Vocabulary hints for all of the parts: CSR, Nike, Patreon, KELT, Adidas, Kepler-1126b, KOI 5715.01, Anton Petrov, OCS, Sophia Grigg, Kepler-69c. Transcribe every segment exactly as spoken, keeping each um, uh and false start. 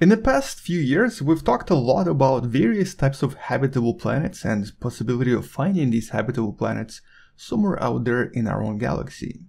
In the past few years, we've talked a lot about various types of habitable planets and the possibility of finding these habitable planets somewhere out there in our own galaxy.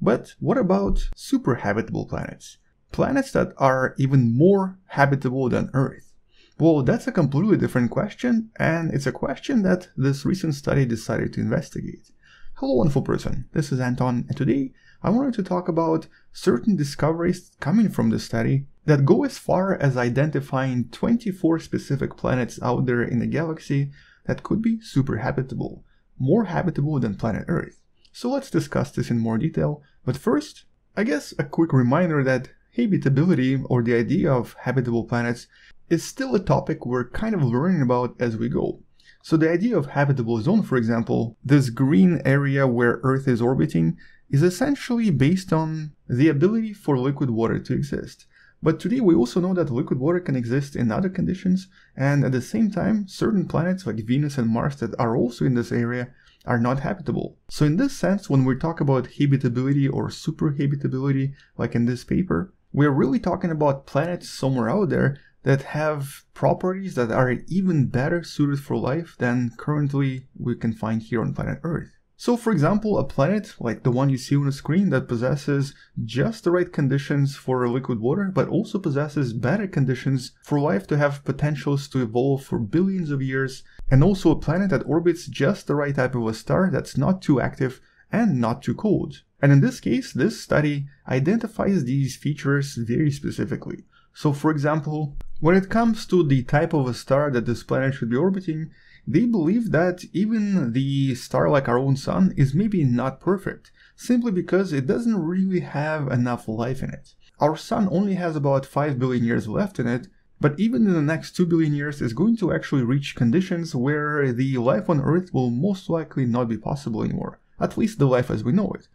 But what about super habitable planets? Planets that are even more habitable than Earth? Well, that's a completely different question, and it's a question that this recent study decided to investigate. Hello wonderful person, this is Anton, and today I wanted to talk about certain discoveries coming from this study that go as far as identifying twenty-four specific planets out there in the galaxy that could be super habitable, more habitable than planet Earth. So let's discuss this in more detail, but first, I guess a quick reminder that habitability, or the idea of habitable planets, is still a topic we're kind of learning about as we go. So the idea of habitable zone, for example, this green area where Earth is orbiting, is essentially based on the ability for liquid water to exist. But today we also know that liquid water can exist in other conditions, and at the same time, certain planets like Venus and Mars that are also in this area are not habitable. So in this sense, when we talk about habitability or superhabitability, like in this paper, we're really talking about planets somewhere out there that have properties that are even better suited for life than currently we can find here on planet Earth. So for example, a planet like the one you see on the screen that possesses just the right conditions for liquid water, but also possesses better conditions for life to have potentials to evolve for billions of years, and also a planet that orbits just the right type of a star that's not too active and not too cold. And in this case, this study identifies these features very specifically. So for example, when it comes to the type of a star that this planet should be orbiting, they believe that even the star like our own sun is maybe not perfect, simply because it doesn't really have enough life in it. Our sun only has about five billion years left in it, but even in the next two billion years is going to actually reach conditions where the life on Earth will most likely not be possible anymore, at least the life as we know it.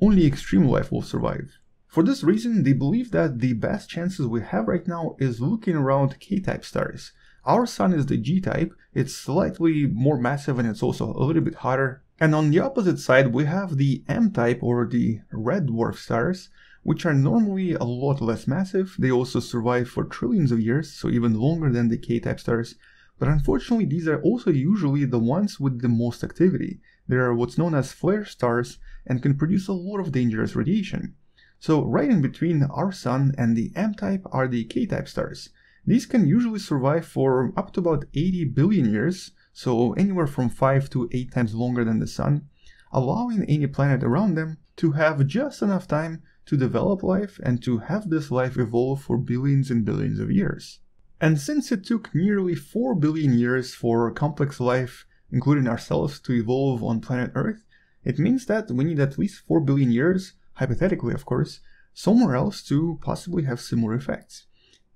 Only extreme life will survive. For this reason, they believe that the best chances we have right now is looking around K-type stars. Our sun is the G-type, it's slightly more massive and it's also a little bit hotter. And on the opposite side, we have the M-type or the red dwarf stars, which are normally a lot less massive. They also survive for trillions of years, so even longer than the K-type stars. But unfortunately, these are also usually the ones with the most activity. They are what's known as flare stars and can produce a lot of dangerous radiation. So right in between our sun and the M-type are the K-type stars. These can usually survive for up to about eighty billion years, so anywhere from five to eight times longer than the sun, allowing any planet around them to have just enough time to develop life and to have this life evolve for billions and billions of years. And since it took nearly four billion years for complex life, including ourselves, to evolve on planet Earth, it means that we need at least four billion years, hypothetically of course, somewhere else to possibly have similar effects.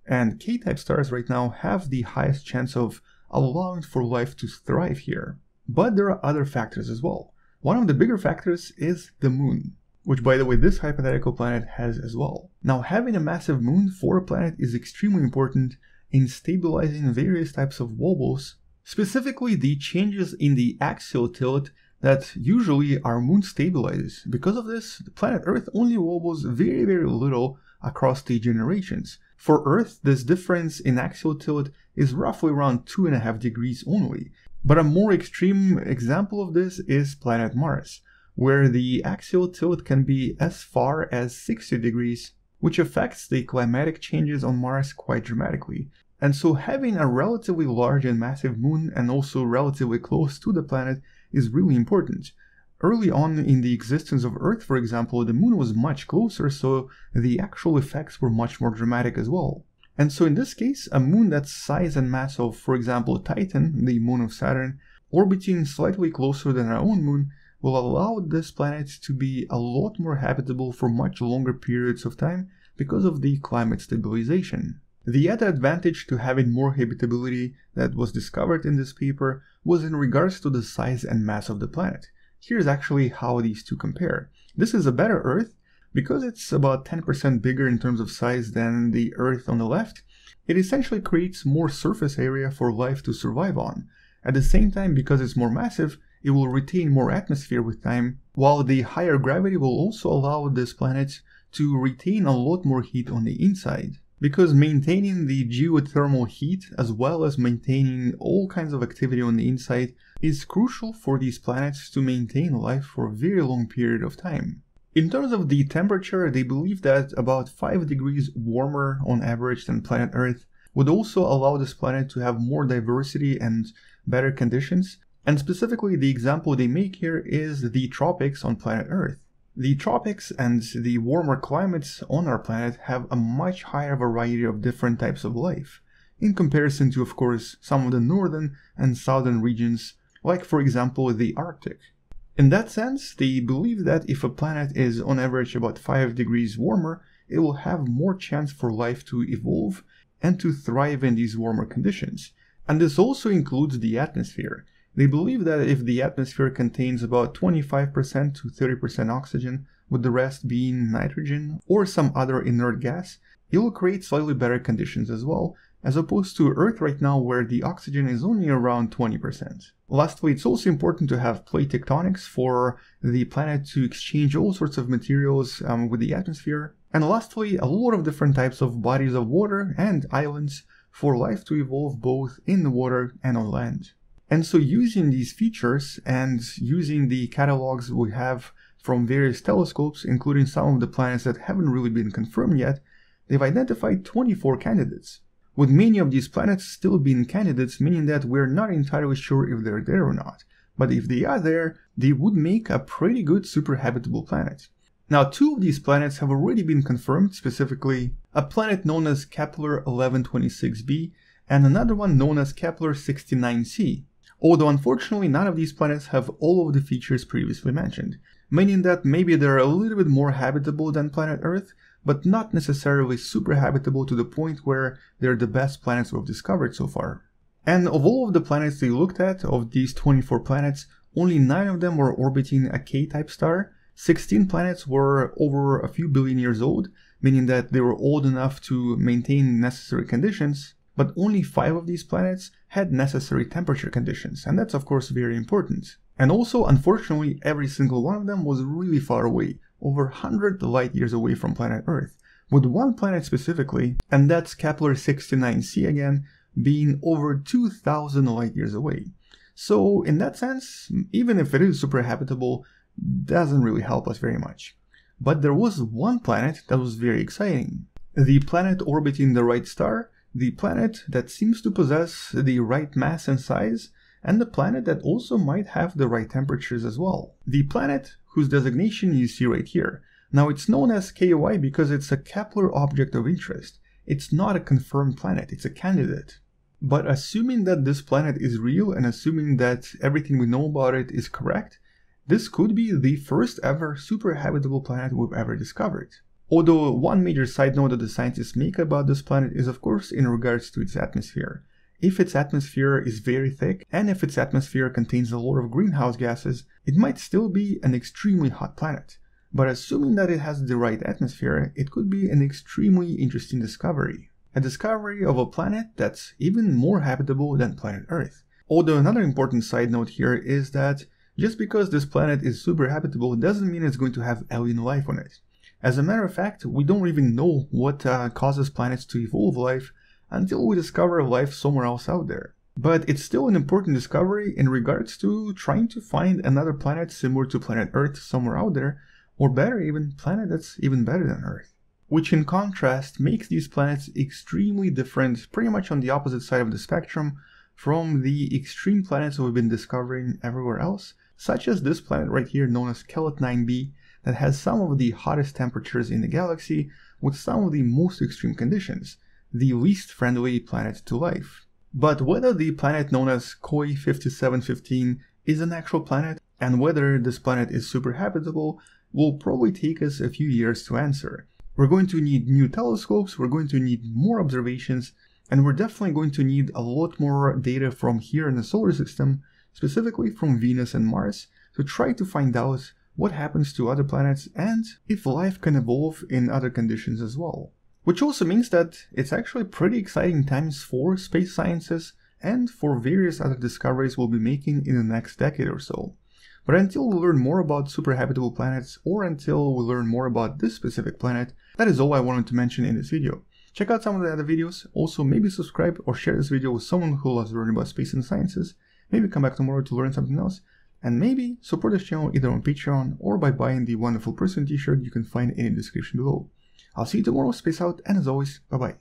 And K-type stars right now have the highest chance of allowing for life to thrive here. But there are other factors as well. One of the bigger factors is the moon, which by the way this hypothetical planet has as well. Now having a massive moon for a planet is extremely important in stabilizing various types of wobbles, specifically the changes in the axial tilt that usually our moon stabilizes. Because of this, the planet Earth only wobbles very, very little across the generations. For Earth, this difference in axial tilt is roughly around two and a half degrees only. But a more extreme example of this is planet Mars, where the axial tilt can be as far as sixty degrees, which affects the climatic changes on Mars quite dramatically. And so having a relatively large and massive moon and also relatively close to the planet is really important. Early on in the existence of Earth, for example, the moon was much closer, so the actual effects were much more dramatic as well. And so in this case, a moon that's size and mass of, for example, Titan, the moon of Saturn, orbiting slightly closer than our own moon, will allow this planet to be a lot more habitable for much longer periods of time because of the climate stabilization. The other advantage to having more habitability that was discovered in this paper was in regards to the size and mass of the planet. Here's actually how these two compare. This is a better Earth because it's about ten percent bigger in terms of size than the Earth on the left. It essentially creates more surface area for life to survive on. At the same time, because it's more massive, it will retain more atmosphere with time, while the higher gravity will also allow this planet to retain a lot more heat on the inside. because maintaining the geothermal heat as well as maintaining all kinds of activity on the inside is crucial for these planets to maintain life for a very long period of time. In terms of the temperature, they believe that about five degrees warmer on average than planet Earth would also allow this planet to have more diversity and better conditions, and specifically the example they make here is the tropics on planet Earth. The tropics and the warmer climates on our planet have a much higher variety of different types of life, in comparison to, of course, some of the northern and southern regions, like for example the Arctic. In that sense, they believe that if a planet is on average about five degrees warmer, it will have more chance for life to evolve and to thrive in these warmer conditions. And this also includes the atmosphere. They believe that if the atmosphere contains about twenty-five percent to thirty percent oxygen, with the rest being nitrogen or some other inert gas, it will create slightly better conditions as well, as opposed to Earth right now where the oxygen is only around twenty percent. Lastly, it's also important to have plate tectonics for the planet to exchange all sorts of materials um, with the atmosphere. And lastly, a lot of different types of bodies of water and islands for life to evolve both in the water and on land. And so using these features and using the catalogs we have from various telescopes, including some of the planets that haven't really been confirmed yet, they've identified twenty-four candidates, with many of these planets still being candidates, meaning that we're not entirely sure if they're there or not. But if they are there, they would make a pretty good superhabitable planet. Now, two of these planets have already been confirmed, specifically a planet known as Kepler eleven twenty-six b and another one known as Kepler sixty-nine c. Although unfortunately none of these planets have all of the features previously mentioned, meaning that maybe they're a little bit more habitable than planet Earth, but not necessarily super habitable to the point where they're the best planets we've discovered so far. And of all of the planets they looked at, of these twenty-four planets, only nine of them were orbiting a K-type star, sixteen planets were over a few billion years old, meaning that they were old enough to maintain necessary conditions, but only five of these planets had necessary temperature conditions, and that's of course very important. And also, unfortunately, every single one of them was really far away, over one hundred light years away from planet Earth, with one planet specifically, and that's Kepler sixty-nine c again, being over two thousand light years away. So in that sense, even if it is super habitable, doesn't really help us very much. But there was one planet that was very exciting. The planet orbiting the right star, the planet that seems to possess the right mass and size, and the planet that also might have the right temperatures as well. The planet whose designation you see right here. Now, it's known as K O I because it's a Kepler object of interest. It's not a confirmed planet, it's a candidate. But assuming that this planet is real and assuming that everything we know about it is correct, this could be the first ever super habitable planet we've ever discovered. Although one major side note that the scientists make about this planet is of course in regards to its atmosphere. If its atmosphere is very thick, and if its atmosphere contains a lot of greenhouse gases, it might still be an extremely hot planet. But assuming that it has the right atmosphere, it could be an extremely interesting discovery. A discovery of a planet that's even more habitable than planet Earth. Although another important side note here is that just because this planet is super habitable doesn't mean it's going to have alien life on it. As a matter of fact, we don't even know what uh, causes planets to evolve life until we discover life somewhere else out there. But it's still an important discovery in regards to trying to find another planet similar to planet Earth somewhere out there, or better even, planet that's even better than Earth. Which in contrast makes these planets extremely different, pretty much on the opposite side of the spectrum, from the extreme planets we've been discovering everywhere else, such as this planet right here known as K E L T nine b, that has some of the hottest temperatures in the galaxy with some of the most extreme conditions, the least friendly planet to life. But whether the planet known as K O I fifty-seven fifteen is an actual planet and whether this planet is super habitable will probably take us a few years to answer. We're going to need new telescopes, we're going to need more observations, and we're definitely going to need a lot more data from here in the solar system, specifically from Venus and Mars, to try to find out what happens to other planets and if life can evolve in other conditions as well. Which also means that it's actually pretty exciting times for space sciences and for various other discoveries we'll be making in the next decade or so. But until we learn more about superhabitable planets or until we learn more about this specific planet, that is all I wanted to mention in this video. Check out some of the other videos. Also, maybe subscribe or share this video with someone who loves learning about space and sciences. Maybe come back tomorrow to learn something else. And maybe support this channel either on Patreon or by buying the wonderful person t-shirt you can find in the description below. I'll see you tomorrow. Space out, and as always, bye-bye.